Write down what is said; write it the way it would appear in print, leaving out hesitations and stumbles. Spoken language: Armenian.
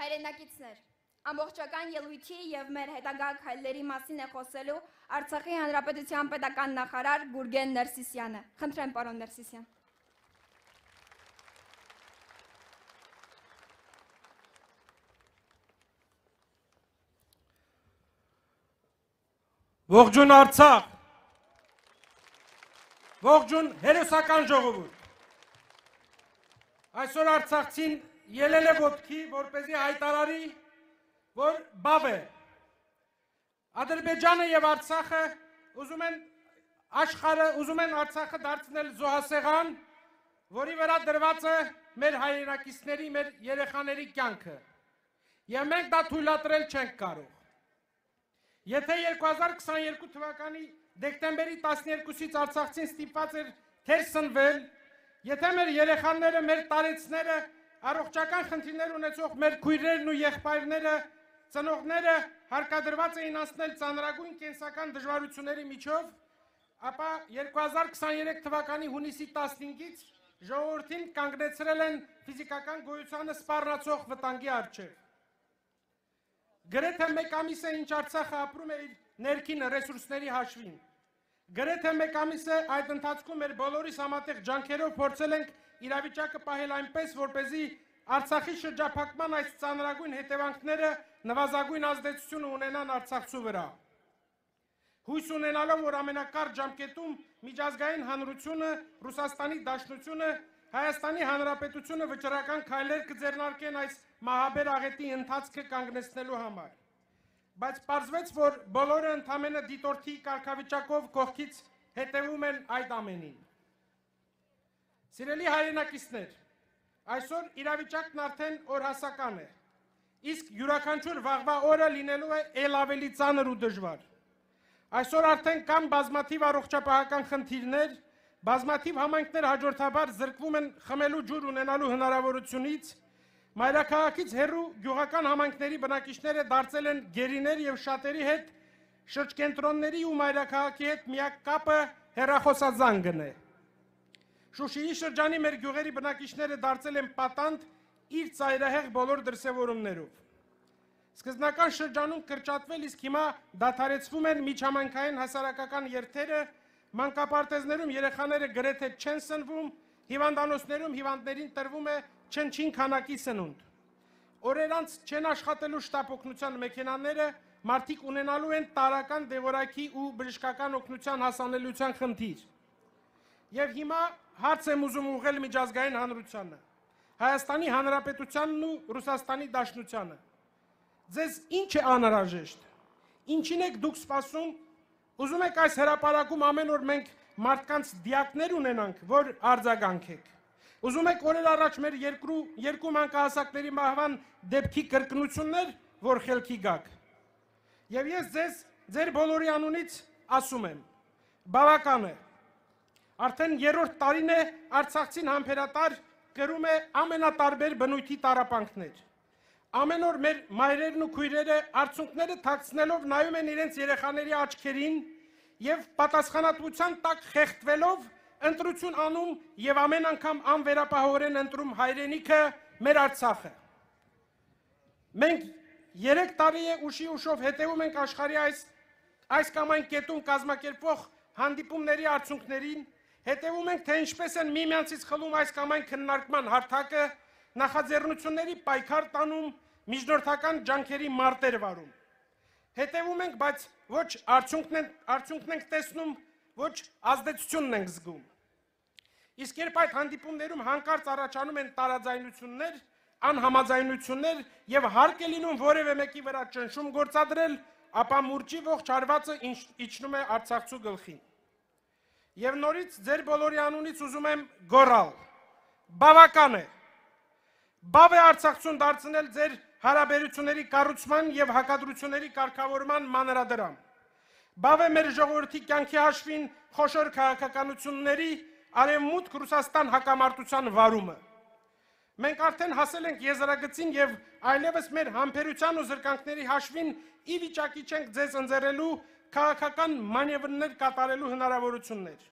Հայրենակիցներ, ամբողջական ելույթի և մեր հետագա քայլերի մասին է խոսելու Արցախի Հանրապետության Պետական նախարար Գուրգեն Ներսիսյանը։ Խնդրեմ, պարոն Ներսիսյան։ Ողջույն Արցախ, ողջույն հերոսական ժողովուրդ, այսօր արցախցին ելել է ոտքի, որպեսզի հայտարարի, որ բավ է, Ադրբեջանը և Արցախը ուզում են աշխարհը, ուզում են Արցախը դարձնել զոհասեղան, որի վրա դրված է մեր հայրենակիցների, մեր երեխաների կյանքը, և մենք դա թույլատրել չենք կարող։ Եթե 2022 թվականի դեկտեմբերի 12-ից Արցախցին ստիպված էր թերսնվել, եթե մեր երեխաները, մեր տարեցները, առողջական խնդիրներ ունեցող մեր քույրերն ու եղբայրները, ծնողները հարկադրված էին անցնել ծանրագույն կենսական դժվարությունների միջով, ապա 2023 թվականի հունիսի 15-ից ժողովրդին կանգնեցրել են ֆիզիկական գոյությանը սպառնացող վտանգի առջև։ Գրեթե մեկ ամիս է, ինչ Արցախը ապրում է իր ներքին ռեսուրսների հաշվին։ Գրեթե մեկ ամիս է, այդ ընթացքում մեր բոլորիս համատեղ ջանքերով փորձել ենք իրավիճակը պահել այնպես, որպեսզի Արցախի շրջափակման այս ծանրագույն հետևանքները նվազագույն ազդեցություն ունենան Արցախցու վրա։ Հույս ունենալով, որ ամենակարճ ժամկետում միջազգային հանրությունը, Ռուսաստանի Դաշնությունը, Հայաստանի Հանրապետությունը վճռական քայլեր կձեռնարկեն այս մահաբեր աղետի ընթացքը կանգնեցնելու համար։ Բայց պարզվեց, որ բոլորը ընդամենը դիտորդի կարգավիճակով կողքից հետևում են այդ ամենին։ Սիրելի հայրենակիցներ, այսօր իրավիճակն արդեն օրհասական է, իսկ յուրաքանչյուր վաղվա օրը լինելու է ել ավելի ծանր ու դժվար։ Այսօր արդեն կան բազմաթիվ առողջապահական խնդիրներ, բազմաթիվ համայնքներ հաջորդաբար զրկվում են խմելու ջուր ունենալու հնարավորությունից, մայրաքաղաքից հեռու գյուղական համայնքների բնակիչները դարձել են գերիներ և շատերի հետ շրջկենտրոնների ու մայրաքաղաքի հետ միակ կապը հեռախոսազանգն է։ Շուշիի շրջանի մեր գյուղերի բնակիչները դարձել են պատանդ իր ծայրահեղ բոլոր դրսևորումներով։ Սկզբնական շրջանում կրճատվել, իսկ հիմա դադարեցվում են միջհամայնքային հասարակական երթերը, մանկապարտեզներում երեխաները գրեթե չեն սնվում, հիվանդանոցներում հիվանդներին տրվում է չնչին քանակի սնունդ։ Օրեր անց չեն աշխատելու շտապ օգնության մեքենաները, մարդիկ ունենալու են տարական դեղորայքի ու բժշկական օգնության հասանելիության խնդիր։ Եվ հիմա հարց եմ ուզում ուղղել միջազգային հանրությանը, Հայաստանի Հանրապետությանն ու Ռուսաստանի Դաշնությանը։ Ձեզ ինչ է անհրաժեշտ, ինչին եք դուք սպասում, ուզում եք այս հրապարակում ամեն օր մենք մարդկանց դիակներ ունենանք, որ արձագանքեք։ Ուզում եք օրեր առաջ մեր երկու մանկահասակների մահվան դեպքի կրկնություններ, որ խելքի գաք։ Եվ ես ձեզ ձեր բոլորի անունից ասում եմ, բավական է։ Արդեն երրորդ տարին է Արցախցին համբերատար կրում է ամենատարբեր բնույթի տառապանքներ։ Ամեն օր մեր մայրերն ու քույրերը արցունքները թաքցնելով նայում են իրենց երեխաների աչքերին և պատասխանատվության տակ խեղդվելով ընտրություն անում և ամեն անգամ անվերապահորեն ընտրում հայրենիքը մեր Արցախը։ Մենք 3 տարի է ուշի ուշով հետևում ենք աշխարհի այս կամ այն կետում կազմակերպվող հանդիպումների արցունքներին, հետևում ենք, թե ինչպես են միմյանցից խլում այս կամ այն քննարկման հարթակը, նախաձեռնությունների պայքար տանում, միջնորդական ջանքերի մարտեր վարում։ Հետևում ենք, բայց ոչ արդյունքն ենք տեսնում, ոչ ազդեցությունն ենք զգում։ Իսկ երբ այդ հանդիպումներում հանկարծ առաջանում են տարաձայնություններ, անհամաձայնություններ և հարկ է լինում որևէ մեկի վրա ճնշում գործադրել, ապա մուրճի ողջ հարվածը իջնում է Արցախցու գլխին։ Եվ նորից ձեր բոլորի անունից ուզում եմ գոռալ, բավական է։ Բավ է Արցախցուն դարձնել ձեր հարաբերությունների կառուցման և հակադրությունների կարգավորման մանրադրամ։ Բավ է մեր ժողովրդի կյանքի հաշվին խոշոր քաղաքականությունների արևմուտք Ռուսաստան հակամարտության վարումը։ Մենք արդեն հասել ենք եզրագծին և այլևս մեր համբերության ու զրկանքների հաշվին ի վիճակի չենք ձեզ ընձեռելու քաղաքական մանևրներ կատարելու հնարավորություններ։